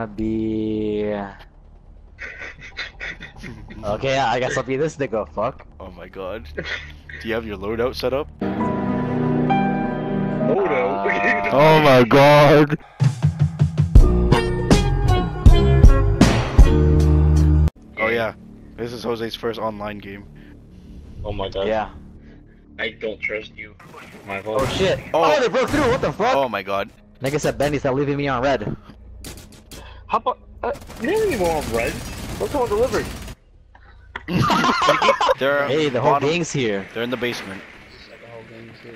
wanna be... Okay, I guess I'll be this nigga, fuck. Oh my god. Do you have your loadout set up? Loadout? Oh my god! Oh yeah, this is Jose's first online game. Oh my god. Yeah. I don't trust you. My fault. Oh shit. Oh, they broke through, what the fuck? Oh my god. Like I said, Benny's not leaving me on red. How about... leaving me on red? What's all delivered? Hey, the whole gang's here. They're in the basement. Like the whole gang's here.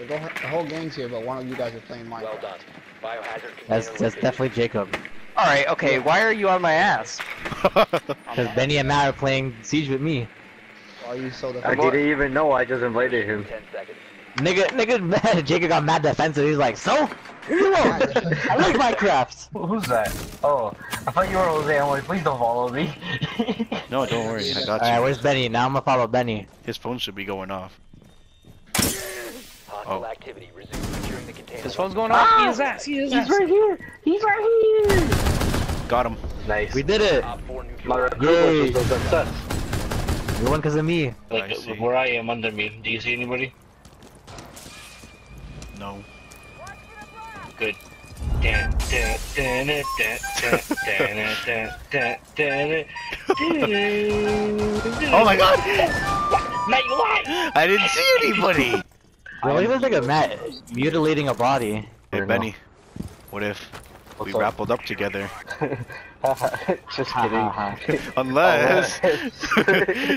The whole gang's here, but one of you guys are playing Minecraft. Well done. Biohazard. That's definitely Jacob. Alright, okay, why are you on my ass? Because Benny and Matt are playing Siege with me. Why are you so defensive? I didn't even know, I just invited him. 10 seconds. Nigga, Jacob got mad defensive, he's like, so? I like Minecraft! Who's that? Oh, I thought you were Jose. I'm like, please don't follow me. No, don't worry, I got you. Alright, where's Benny? Now I'm gonna follow Benny. His phone should be going off. Oh. Activity during the container. His phone's going off! Ah, he's right here! He's right here! Got him. Nice. We did it! Yay! You won because of me. Like, where I am under me. Do you see anybody? No. Good. Oh my god! Matt, you lied! I didn't see anybody! Well, it looks like a Matt mutilating a body. Hey Benny, what if we grappled up together? Just kidding. Unless...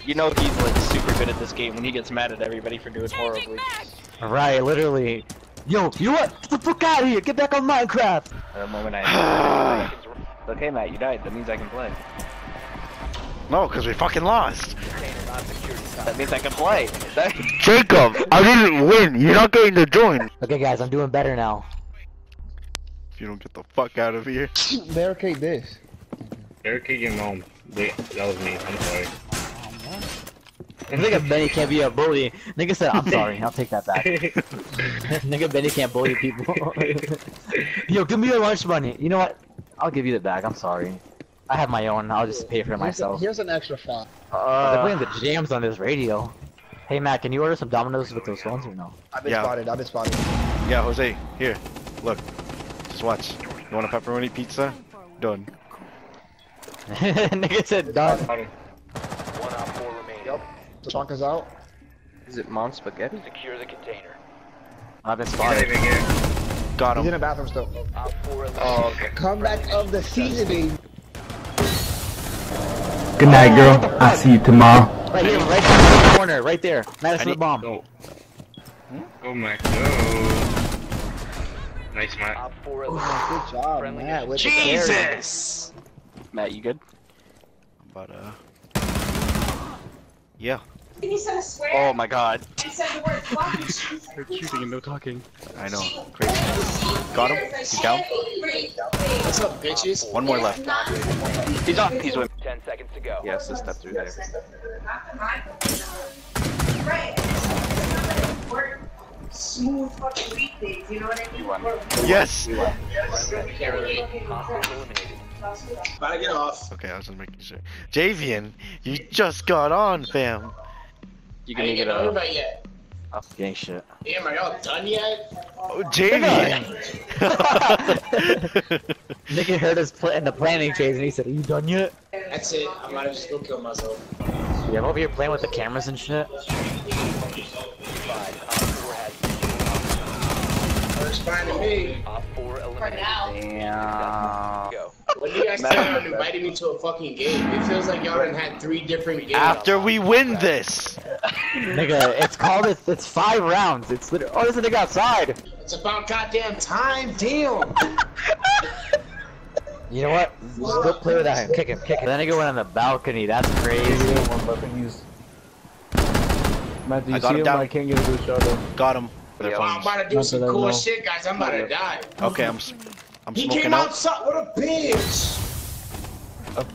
You know he's like super good at this game when he gets mad at everybody for doing horribly. Right, literally. Yo, you what? Get the fuck out of here! Get back on Minecraft! The moment I... Okay Matt, you died. That means I can play. No, because we fucking lost! That means I can play! Jacob! I didn't win! You're not getting to join! Okay guys, I'm doing better now. If you don't get the fuck out of here... Barricade this. Barricade your mom. Wait, that was me. I'm sorry. Nigga Benny can't be a bully. Nigga said, I'm sorry, I'll take that back. Nigga Benny can't bully people. Yo, give me your lunch money. You know what? I'll give you it back, I'm sorry. I have my own, I'll just pay for it myself. Here's an extra phone. They're playing the jams on this radio. Hey Matt, can you order some Domino's with those phones or no? I've been spotted. Yeah, Jose, here. Look. Just watch. You want a pepperoni pizza? Done. Nigga said done. Yep. The chalk is out. Is it Mom Spaghetti? Secure the container. I've been spotted. Got him. He's in the bathroom still. Oh, okay. Comeback of the season, baby. Good night, girl. I'll see you tomorrow. Right here, right there, in the corner, right there. Madison the bomb. Go. Hmm? Oh my god. Nice, Matt. Good job, friendly Matt. With Jesus! Matt, you good? But, yeah. Oh my god. They're shooting and no talking. I know. Crazy. Got him. He's down. What's up, bitches? One more left. He's off. He's with me. 10 seconds to go. Yes, let's step through there. Smooth fucking weekdays, you know what I mean? Yes! About to get off. Okay, I was just making sure. Javian, you just got on, fam. You can get over yet. I'm getting shit. Damn, are y'all done yet? Oh, Javian! Nigga heard us in the planning phase and he said, are you done yet? That's it. I might just go kill myself. Yeah, I'm over here playing with the cameras and shit. It's fine to me. For now. Damn. When do you guys think about inviting me to a fucking game? It feels like y'all done had 3 different games. After we win this! Nigga, it's called, it's 5 rounds. It's literally, oh, there's a nigga outside! It's about goddamn time, damn! You know what? Just go play without him. Kick him, kick him. Then I go on the balcony, that's crazy. Matt, do you see him? I can't get a good shot of. Got him. I'm about to do some cool shit, guys. I'm about to die. Okay, I'm smoking out. He came outside with a bitch!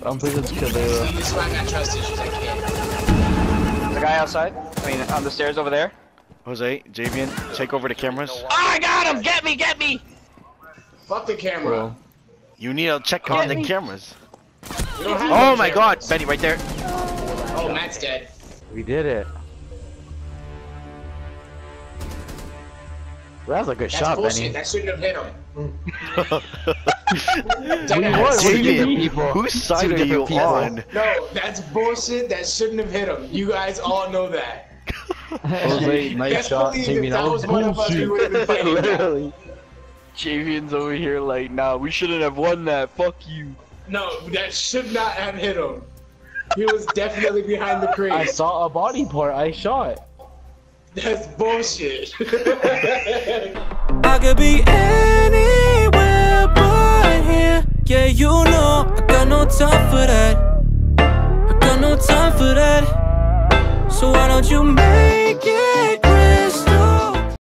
I'm pleased to kill the... This is why I got trust issues, I can't. The guy outside? I mean, on the stairs over there? Jose, Javian, take over the cameras. Oh, I got him! Get me, get me! Fuck the camera. You need to check on the cameras. Oh my god, Benny right there. Oh, Matt's dead. We did it. That was a good shot, Benny. That shouldn't have hit him. Whose side are you on? No, that's bullshit. That shouldn't have hit him. You guys all know that. Jose, nice shot. That was one of us who would have been fighting. Literally. Javian's over here like, nah, we shouldn't have won that. Fuck you. No, that should not have hit him. He was definitely behind the crate. I saw a body part. I shot. That's bullshit. I could be anywhere but here. Yeah, you know, I got no time for that. I got no time for that. So why don't you make it?